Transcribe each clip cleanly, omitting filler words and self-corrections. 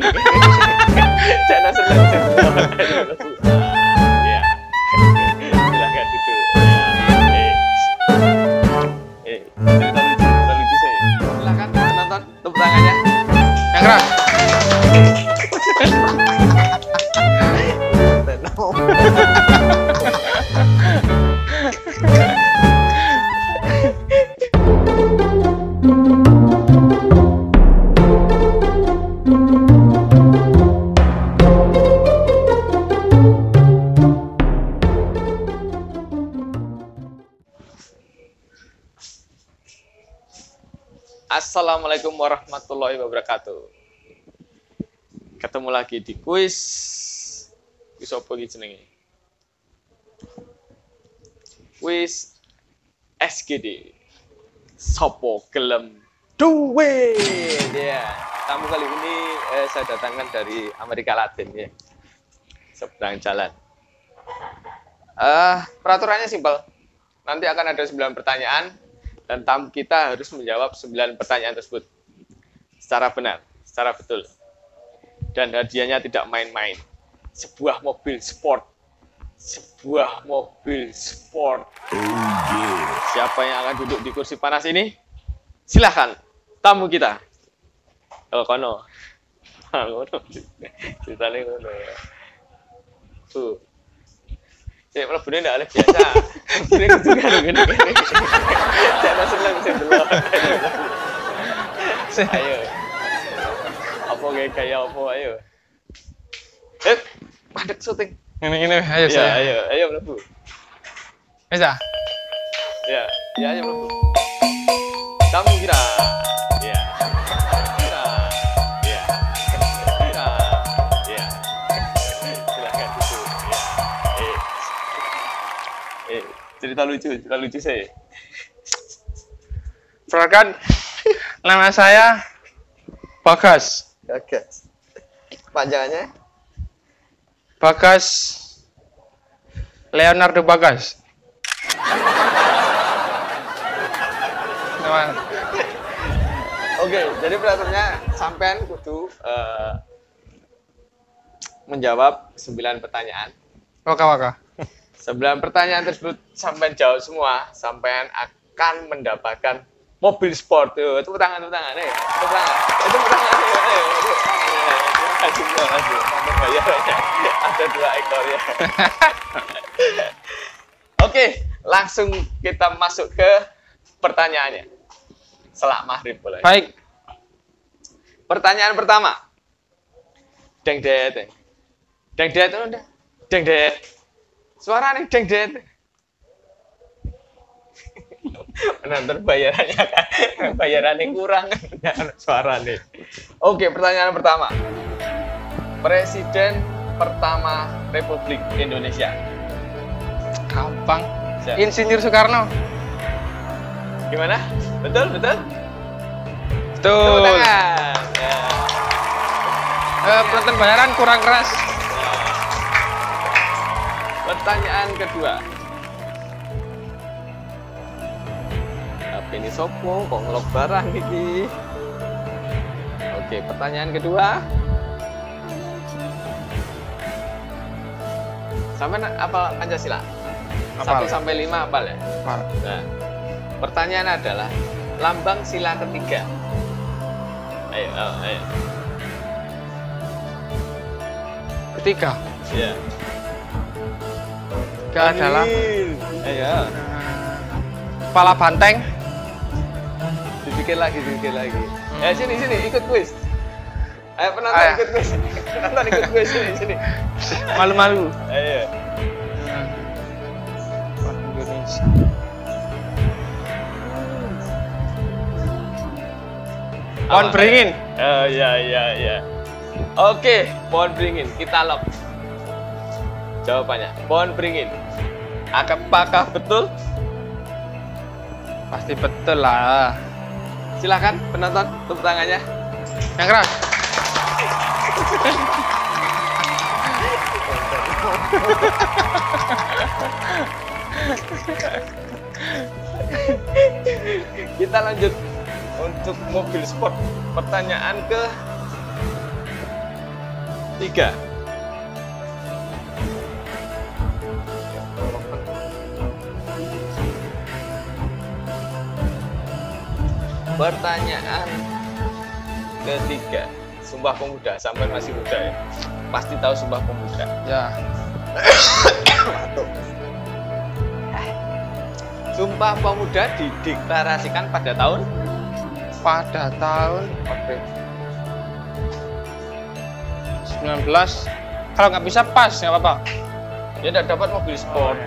gini. Jangan senang. Iya. Silakan gitu. Cerita lucu saya. Silakan penonton tepuk tangannya. Yang keras. Assalamualaikum warahmatullahi wabarakatuh. Ketemu lagi di kuis apa iki jenenge? Kuis SGD. Sopo gelem duwe. Ya, tamu kali ini saya datangkan dari Amerika Latin ya. Seberang jalan. Peraturannya simpel. Nanti akan ada 9 pertanyaan dan tamu kita harus menjawab 9 pertanyaan tersebut secara benar, secara betul. Dan hadiahnya tidak main-main. Sebuah mobil sport. Siapa yang akan duduk di kursi panas ini? Silahkan, tamu kita. Oh, kono. Ceritanya kono ya. Tuh. Saya malah bener enggak ada biasa. Ini kesukaan gini. Jangan senang, saya dulu. Ayo. Apa kayak apa, ayo. Padek syuting. Ini ayo ya, saya. Ayo mlebu. Wis ta? Ya, ayo mlebu. Tamu kita. Ya. Kita. Ya. Kita. Ya. Silakan duduk. Ya. Cerita lucu saya. Perkenalkan, nama saya Bagas. Panjangannya? Bagas Leonardo Bagas. Oke, jadi peraturannya sampean kudu menjawab 9 pertanyaan. Waka. 9 pertanyaan tersebut sampean jawab semua, sampean akan mendapatkan mobil sport. Yo, tepuk tangan. Nih, tepuk tangan. Ada 2 ekor ya. Oke, langsung kita masuk ke pertanyaannya. Selak maghrib boleh. Baik. Pertanyaan pertama. Deng det udah. Deng det. Suaranya deng det. Nanti bayarannya kan. Bayarannya kurang suaranya. Oke, pertanyaan pertama. Presiden pertama Republik Indonesia. Gampang. Insinyur Soekarno. Gimana? Betul? Betul. Penonton bayaran kurang keras. Pertanyaan kedua. Tapi ini sopo kok ngelok barang iki. Oke, pertanyaan kedua. Sampai apal Pancasila? 1-5 apal ya? Apal. Nah, pertanyaan adalah lambang sila ketiga. Ayo. Ketiga? Iya. Ketiga adalah? Iya. Kepala banteng? Dibikin lagi. Ya sini, ikut kuis. Ayo penonton ikut gue sini. Penonton ikut gue sini. Malu-malu. Ayo. Indonesia. Pohon beringin. Oh ya. Oke, pohon beringin. Kita lock. Jawabannya pohon beringin. Apakah betul? Pasti betul lah. Silakan penonton tepuk tangannya. Yang keras. Kita lanjut untuk mobil sport. Pertanyaan ke 3. Pertanyaan ketiga, Sumpah Pemuda. Sampai masih muda ya, pasti tahu Sumpah Pemuda. Ya. Sumpah Pemuda dideklarasikan pada tahun? Pada tahun 19. Kalau nggak bisa pas, nggak apa-apa. Ya nggak dapat mobil sport.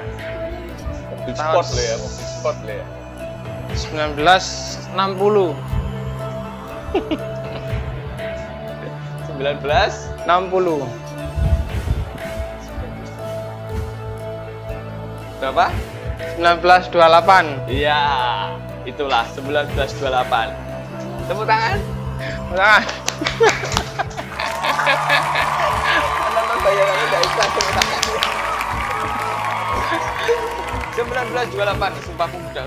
Mobil sport loh ya, mobil sport loh ya. 1960. 1960. Berapa? 1928. Iya, itulah 1928. Tepuk tangan. Nah. Nonton bayangannya enggak ikhlas tepuk tangan. 1928 Sumpah Pemuda.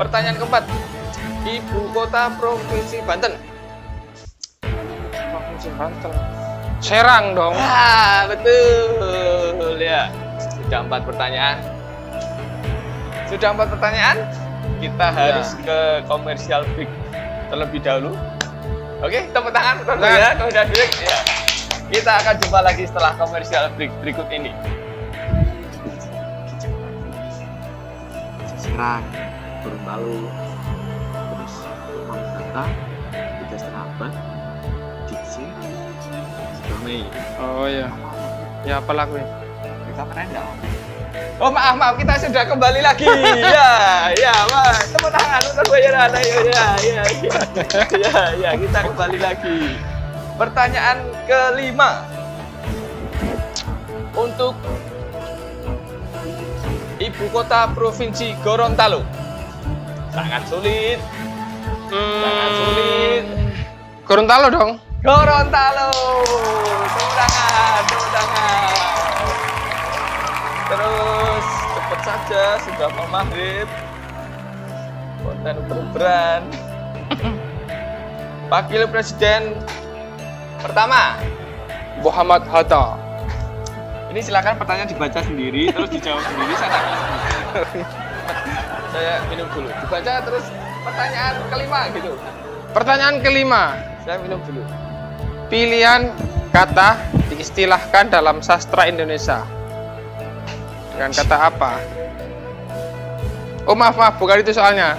Pertanyaan keempat, ibu kota provinsi Banten. Provinsi Banten. Serang dong. Ah, betul ya. Sudah 4 pertanyaan. Sudah 4 pertanyaan. Kita harus ke komersial break terlebih dahulu. Oke, tepuk tangan. Sudah break. Ya. Kita akan jumpa lagi setelah komersial break berikut ini. Serang, Gorontalo, terus Muhammad Hatta, 3,5 abad, Diksi, Soekarno. Oh iya, ya apa lagu ya? Kita pernah enggak? Oh maaf, kita sudah kembali lagi. Ya, mas, tepuk tangan untuk bayaran. Ya, kita kembali lagi. Pertanyaan kelima untuk ibu kota provinsi Gorontalo. Sangat sulit. Sangat sulit. Gorontalo dong. Gorontalo. Tepuk tangan. Terus cepat saja, sudah mau maghrib. Konten berberan. Wakil Presiden pertama Muhammad Hatta. Ini silakan pertanyaan dibaca sendiri, terus dijawab sendiri, saya minum dulu. Dibaca terus pertanyaan kelima gitu. Pertanyaan kelima. Saya minum dulu. Pilihan kata diistilahkan dalam sastra Indonesia dengan kata apa? Oh maaf, bukan itu soalnya.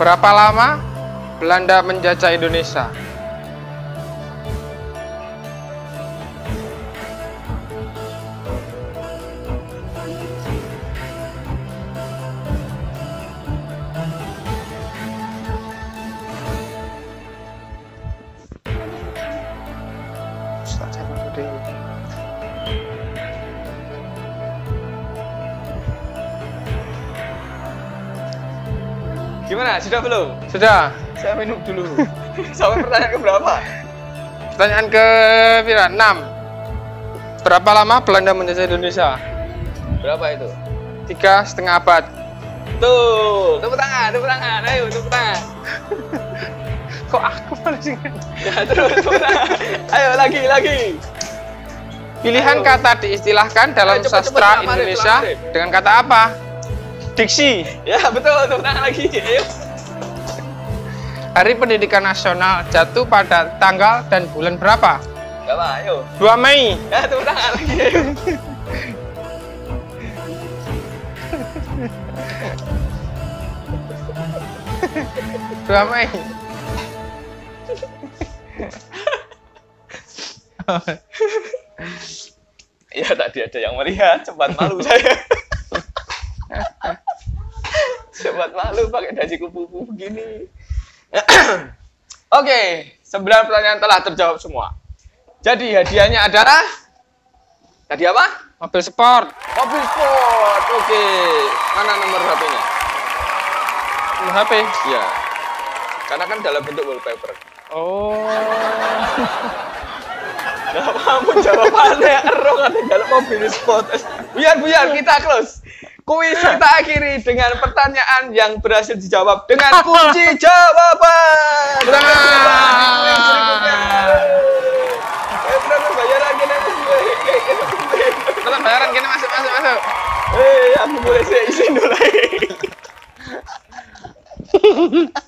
Berapa lama Belanda menjajah Indonesia? Gimana? Sudah belum? Sudah. Saya minum dulu. Sampai pertanyaan ke berapa? Pertanyaan ke 6. Berapa lama Belanda menjajah Indonesia? Berapa itu? 3,5 abad. Tuh, tepuk tangan. Ayo, tepuk tangan. Kok aku malah sih? Ya, terus tepuk tangan. Ayo, lagi. Pilihan kata diistilahkan dalam sastra Indonesia dengan kata apa? Diksi. Ya betul, tepuk tangan lagi. Ayo. Hari Pendidikan Nasional jatuh pada tanggal dan bulan berapa? Coba, ayo. 2 Mei. Ya, tepuk tangan lagi. Ayo. Dua Mei. Ya tadi ada yang melihat, cepat malu saya. Sobat malu pakai dasi kupu-kupu begini. Oke, 9 pertanyaan telah terjawab semua. Jadi hadiahnya adalah tadi apa? Mobil sport. Oke, mana nomor HP-nya? Nomor HP? Iya. Karena kan dalam bentuk wallpaper. Oh. Gak paham jawabannya, error ada dalam mobil sport. Biar kita close. Kuis kita akhiri dengan pertanyaan yang berhasil dijawab dengan kunci jawaban. Betul bayaran gini masuk. Aku boleh sih izin dulu.